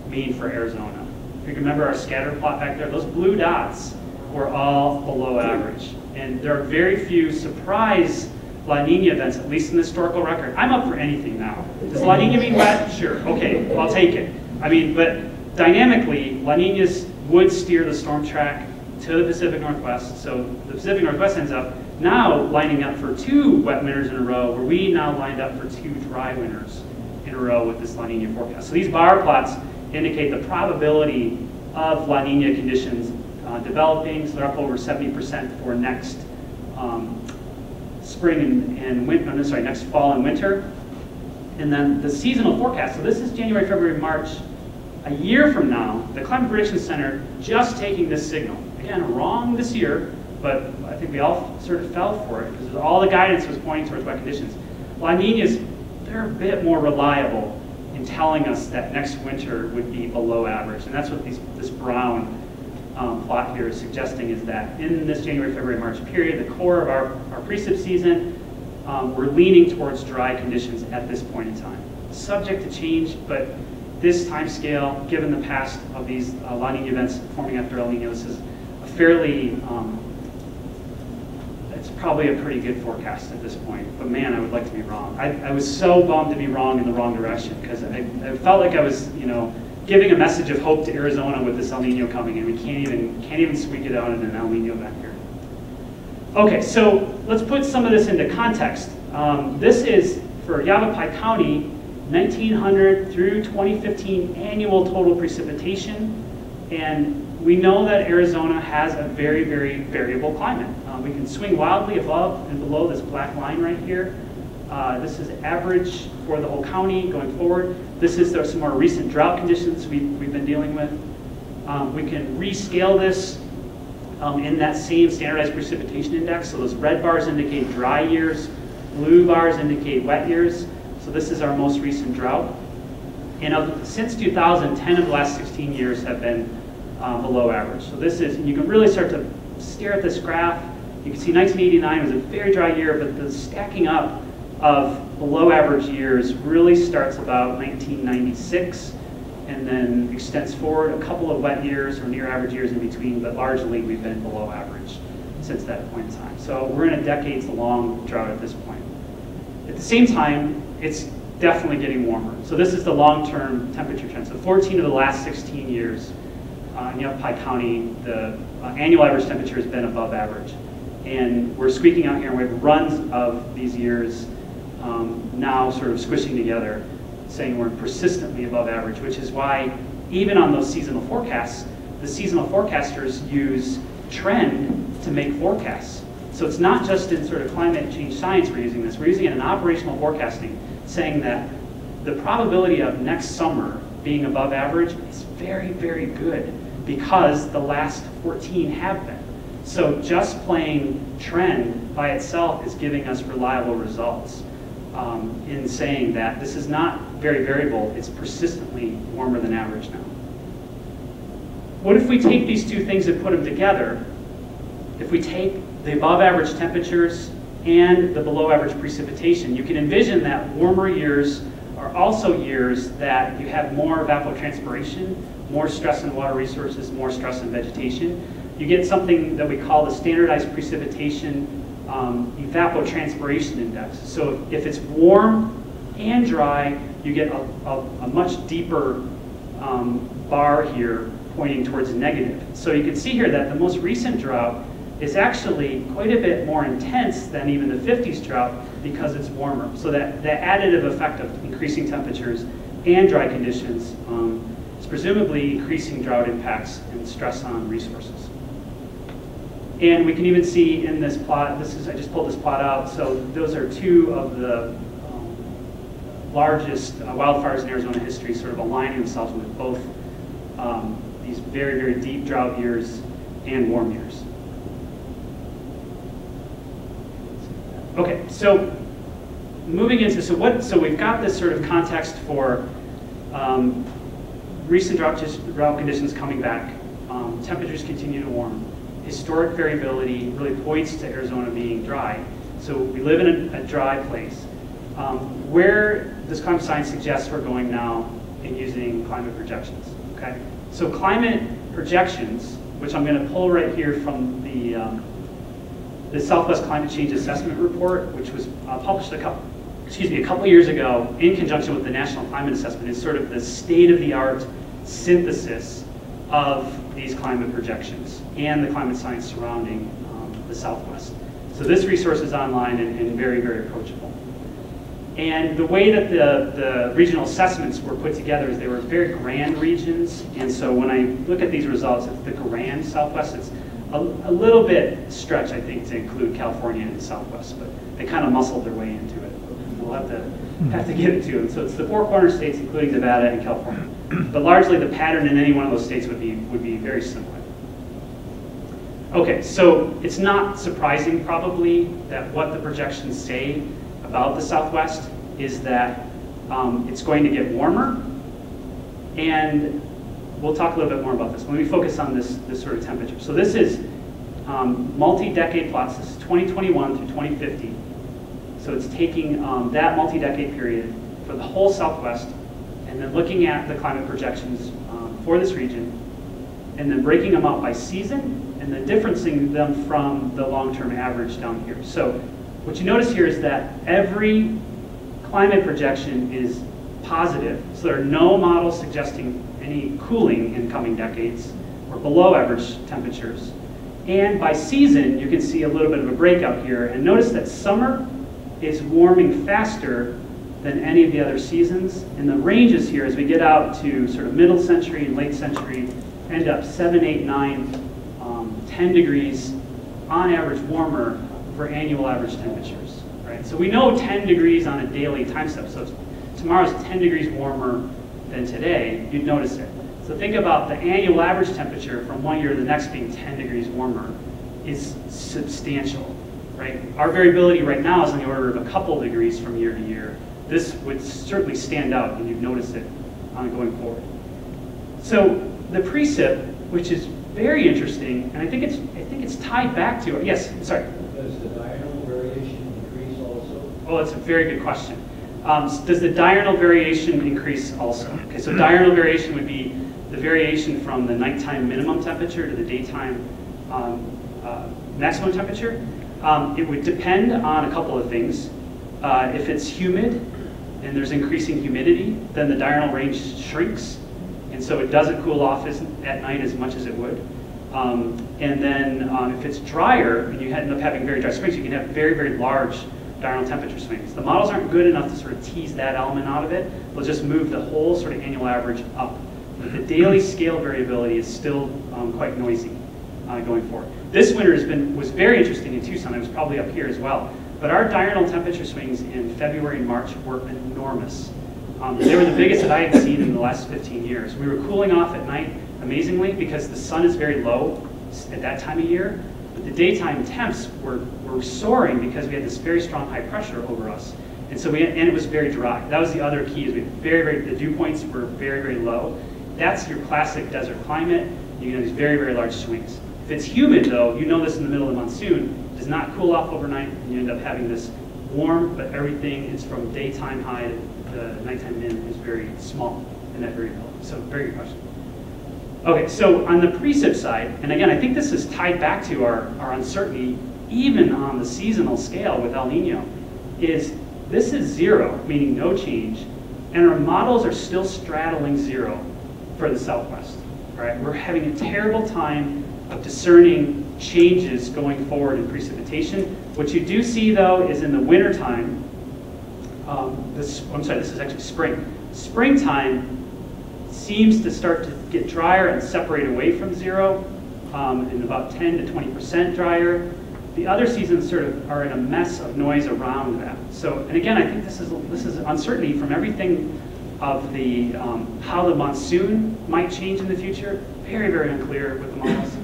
mean for Arizona? If you remember our scatter plot back there, those blue dots were all below average. And there are very few surprise La Niña events, at least in the historical record. I'm up for anything now. Does La Niña mean wet? Sure, okay, I'll take it. I mean, but dynamically, La Niñas would steer the storm track to the Pacific Northwest, so the Pacific Northwest ends up now lining up for two wet winters in a row, where we now lined up for two dry winters in a row with this La Niña forecast. So these bar plots indicate the probability of La Niña conditions uh, developing, so they're up over seventy percent for next um, spring and, and winter, no, sorry, next fall and winter. And then the seasonal forecast, so this is January, February, March. A year from now, the Climate Prediction Center just taking this signal. Again, wrong this year, but I think we all sort of fell for it because all the guidance was pointing towards wet conditions. La Niñas, they're a bit more reliable in telling us that next winter would be below average. And that's what these, this brown um, plot here is suggesting, is that in this January, February, March period, the core of our, our precip season, um, we're leaning towards dry conditions at this point in time. Subject to change, but this time scale, given the past of these uh, La Niña events forming after El Niño, this is a fairly, um, it's probably a pretty good forecast at this point. But man, I would like to be wrong. I, I was so bummed to be wrong in the wrong direction, because I, I felt like I was, you know, giving a message of hope to Arizona with this El Niño coming, and we can't even can't even squeak it out in an El Niño event here. Okay, so let's put some of this into context. Um, this is for Yavapai County, nineteen hundred through twenty fifteen annual total precipitation, and we know that Arizona has a very, very variable climate. Uh, we can swing wildly above and below this black line right here. Uh, this is average for the whole county going forward. This is some more recent drought conditions we, we've been dealing with. Um, we can rescale this um, in that same standardized precipitation index. So those red bars indicate dry years, blue bars indicate wet years. So this is our most recent drought. And of, since two thousand, ten of the last sixteen years have been uh, below average. So this is, and you can really start to stare at this graph. You can see nineteen eighty-nine was a very dry year, but the stacking up of below average years really starts about nineteen ninety-six and then extends forward a couple of wet years or near average years in between, but largely we've been below average since that point in time. So we're in a decades-long drought at this point. At the same time, it's definitely getting warmer. So this is the long-term temperature trend. So fourteen of the last sixteen years uh, in Yavapai County, the uh, annual average temperature has been above average. And we're squeaking out here, and we have runs of these years um, now sort of squishing together, saying we're persistently above average, which is why even on those seasonal forecasts, the seasonal forecasters use trend to make forecasts. So it's not just in sort of climate change science we're using this, we're using it in operational forecasting, saying that the probability of next summer being above average is very, very good because the last fourteen have been. So just playing trend by itself is giving us reliable results um, in saying that this is not very variable, it's persistently warmer than average now. What if we take these two things and put them together? If we take the above average temperatures and the below average precipitation, you can envision that warmer years are also years that you have more evapotranspiration, more stress in water resources, more stress in vegetation. You get something that we call the standardized precipitation um, evapotranspiration index. So if it's warm and dry, you get a, a, a much deeper um, bar here pointing towards negative. So you can see here that the most recent drought is actually quite a bit more intense than even the fifties drought because it's warmer. So that, that additive effect of increasing temperatures and dry conditions um, is presumably increasing drought impacts and stress on resources. And we can even see in this plot, this is, I just pulled this plot out, so those are two of the um, largest uh, wildfires in Arizona history sort of aligning themselves with both um, these very, very deep drought years and warm years. Okay, so moving into, so what, so we've got this sort of context for um, recent drought, drought conditions coming back, um, temperatures continue to warm, historic variability really points to Arizona being dry. So we live in a, a dry place. Um, where does climate science suggest we're going now in using climate projections, okay? So climate projections, which I'm gonna pull right here from the, um, the Southwest Climate Change Assessment Report, which was uh, published a couple, excuse me, a couple years ago in conjunction with the National Climate Assessment, is sort of the state-of-the-art synthesis of these climate projections and the climate science surrounding um, the Southwest. So this resource is online and, and very, very approachable. And the way that the, the regional assessments were put together is they were very grand regions. And so when I look at these results, it's the grand Southwest. It's a, a little bit stretch, I think, to include California and the Southwest, but they kind of muscled their way into it. We'll have to, have to give it to them. So it's the four corner states, including Nevada and California. But largely, the pattern in any one of those states would be, would be very similar. Okay, so it's not surprising, probably, that what the projections say about the Southwest is that um, it's going to get warmer, and we'll talk a little bit more about this. Let me focus on this, this sort of temperature. So this is um, multi-decade plots. This is twenty twenty-one through twenty fifty. So it's taking um, that multi-decade period for the whole Southwest, and then looking at the climate projections um, for this region, and then breaking them out by season, and then differencing them from the long-term average down here. So what you notice here is that every climate projection is positive, so there are no models suggesting any cooling in coming decades or below average temperatures. And by season, you can see a little bit of a breakout here, and notice that summer is warming faster than any of the other seasons, and the ranges here, as we get out to sort of middle century and late century, end up seven, eight, nine, um, ten degrees on average warmer for annual average temperatures, right? So we know ten degrees on a daily time step, so if tomorrow's ten degrees warmer than today, you'd notice it. So think about the annual average temperature from one year to the next being ten degrees warmer is substantial, right? Our variability right now is on the order of a couple degrees from year to year. This would certainly stand out, and you'd notice it on going forward. So the precip, which is very interesting, and I think it's, I think it's tied back to, yes, sorry. Does the diurnal variation increase also? Oh, that's a very good question. Um, does the diurnal variation increase also? Okay, so diurnal variation would be the variation from the nighttime minimum temperature to the daytime um, uh, maximum temperature. Um, it would depend on a couple of things. Uh, if it's humid and there's increasing humidity, then the diurnal range shrinks, and so it doesn't cool off as, at night as much as it would. Um, and then um, if it's drier and you end up having very dry springs, you can have very, very large diurnal temperature swings. The models aren't good enough to sort of tease that element out of it. They'll just move the whole sort of annual average up. But the daily scale variability is still um, quite noisy uh, going forward. This winter has been, was very interesting in Tucson. It was probably up here as well. But our diurnal temperature swings in February and March were enormous. Um, they were the biggest that I had seen in the last fifteen years. We were cooling off at night, amazingly, because the sun is very low at that time of year, but the daytime temps were, were soaring because we had this very strong high pressure over us. And so we had, and it was very dry. That was the other key, is we had very, very, the dew points were very, very low. That's your classic desert climate. You can have these very, very large swings. If it's humid though, you know this in the middle of the monsoon, it does not cool off overnight, and you end up having this warm, but everything is from daytime high to the nighttime min is very small in that variability. So very good question. Okay, so on the precip side, and again, I think this is tied back to our, our uncertainty, even on the seasonal scale with El Niño, is this is zero, meaning no change, and our models are still straddling zero for the Southwest, right? We're having a terrible time of discerning changes going forward in precipitation. What you do see, though, is in the wintertime, um, this, I'm sorry, this is actually spring. Springtime seems to start to get drier and separate away from zero, um, and about ten to twenty percent drier. The other seasons sort of are in a mess of noise around that. So, and again, I think this is this is uncertainty from everything of the um, how the monsoon might change in the future. Very, very unclear with the models.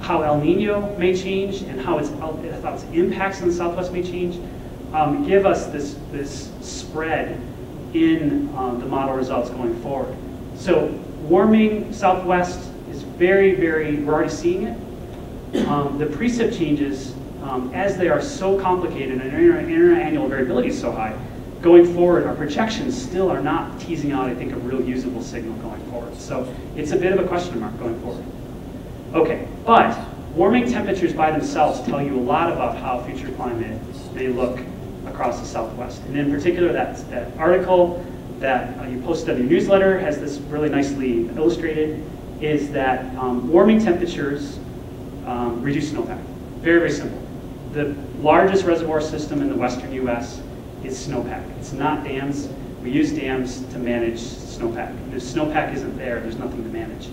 How El Niño may change and how its how its impacts on the Southwest may change, um, give us this this spread in um, the model results going forward. So warming Southwest is very, very, we're already seeing it. Um, the precip changes, um, as they are so complicated and interannual variability is so high, going forward, our projections still are not teasing out, I think, a real usable signal going forward. So it's a bit of a question mark going forward. Okay, but warming temperatures by themselves tell you a lot about how future climate may look across the Southwest. And in particular, that, that article that uh, you posted on your newsletter has this really nicely illustrated, is that um, warming temperatures um, reduce snowpack. Very, very simple. The largest reservoir system in the western U S is snowpack. It's not dams. We use dams to manage snowpack. If snowpack isn't there, there's nothing to manage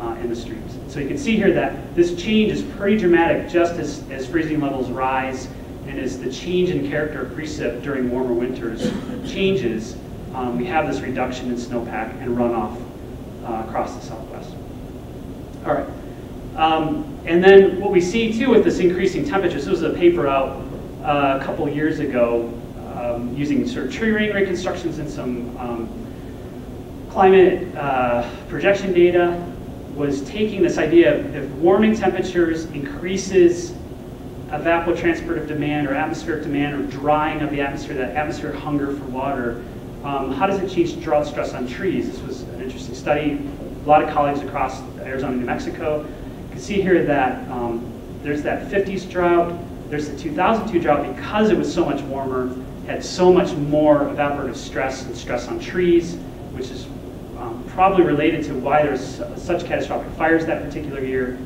uh, in the streams. So you can see here that this change is pretty dramatic, just as, as freezing levels rise and as the change in character of precip during warmer winters changes, um, we have this reduction in snowpack and runoff uh, across the Southwest. All right. Um, and then what we see too with this increasing temperature, this was a paper out uh, a couple years ago um, using sort of tree ring reconstructions and some um, climate uh, projection data, was taking this idea of if warming temperatures increases evapotranspirative demand or atmospheric demand or drying of the atmosphere, that atmospheric hunger for water, um, how does it change drought stress on trees? This was an interesting study. A lot of colleagues across Arizona and New Mexico. You can see here that um, there's that fifties drought, there's the two thousand two drought, because it was so much warmer, had so much more evaporative stress and stress on trees, which is um, probably related to why there's such catastrophic fires that particular year.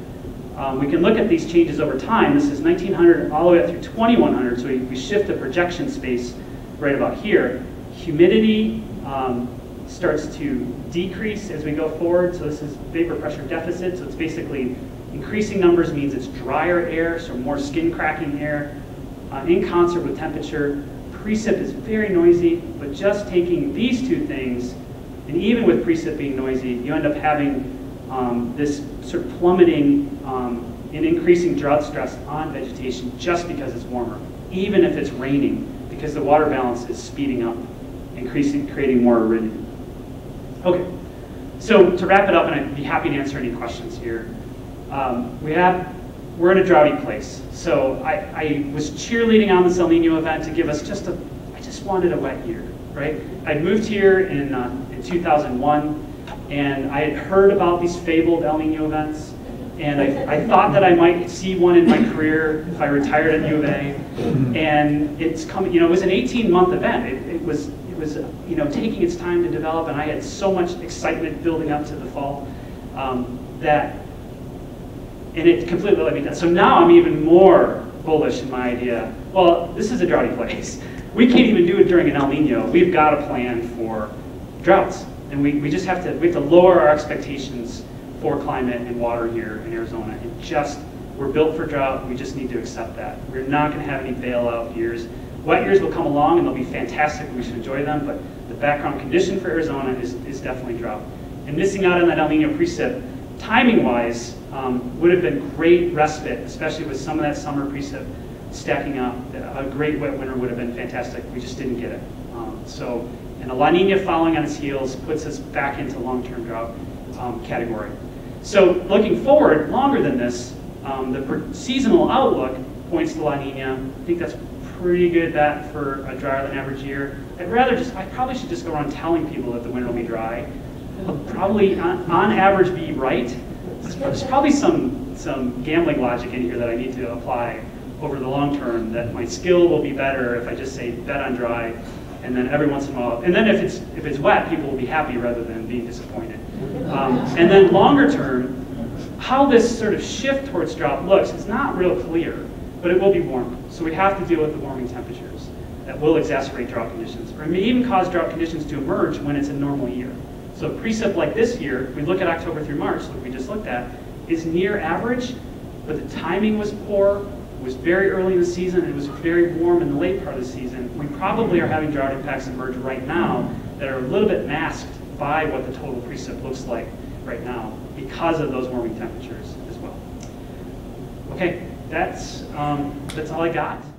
Um, we can look at these changes over time. This is nineteen hundred all the way up through twenty-one hundred, so we, we shift the projection space right about here. Humidity um, starts to decrease as we go forward, so this is vapor pressure deficit, so it's basically increasing numbers means it's drier air, so more skin-cracking air, uh, in concert with temperature. Precip is very noisy, but just taking these two things, and even with precip being noisy, you end up having um, this sort of plummeting um, and increasing drought stress on vegetation just because it's warmer, even if it's raining, because the water balance is speeding up, increasing, creating more aridity. Okay, so to wrap it up, and I'd be happy to answer any questions here. Um, we have, we're in a droughty place. So I, I was cheerleading on this El Nino event to give us just a, I just wanted a wet year, right? I'd moved here in, uh, in two thousand one, and I had heard about these fabled El Nino events, and I, I thought that I might see one in my career if I retired at U of A. And it's coming, you know, it was an eighteen month event. It, it was, it was, you know, taking its time to develop, and I had so much excitement building up to the fall um, that. And it completely let me down. So now I'm even more bullish in my idea. Well, this is a droughty place. We can't even do it during an El Nino. We've got to plan for droughts. And we, we just have to, we have to lower our expectations for climate and water here in Arizona. It just, we're built for drought. We just need to accept that. We're not going to have any bailout years. Wet years will come along and they'll be fantastic. We should enjoy them. But the background condition for Arizona is, is definitely drought. And missing out on that El Nino precip, timing-wise, Um, would have been great respite, especially with some of that summer precip stacking up. A great wet winter would have been fantastic. We just didn't get it. Um, so, and a La Nina following on its heels puts us back into long-term drought um, category. So looking forward, longer than this, um, the seasonal outlook points to La Nina. I think that's pretty good bet for a drier than average year. I'd rather just, I probably should just go around telling people that the winter will be dry. I'll probably on, on average be right. There's probably some, some gambling logic in here that I need to apply over the long term, that my skill will be better if I just say bet on dry, and then every once in a while, and then if it's, if it's wet, people will be happy rather than being disappointed. Um, and then longer term, how this sort of shift towards drought looks is not real clear, but it will be warmer. So we have to deal with the warming temperatures that will exacerbate drought conditions, or may even cause drought conditions to emerge when it's a normal year. So precip like this year, we look at October through March, like we just looked at, is near average, but the timing was poor, it was very early in the season, and it was very warm in the late part of the season. We probably are having drought impacts emerge right now that are a little bit masked by what the total precip looks like right now because of those warming temperatures as well. Okay, that's, um, that's all I got.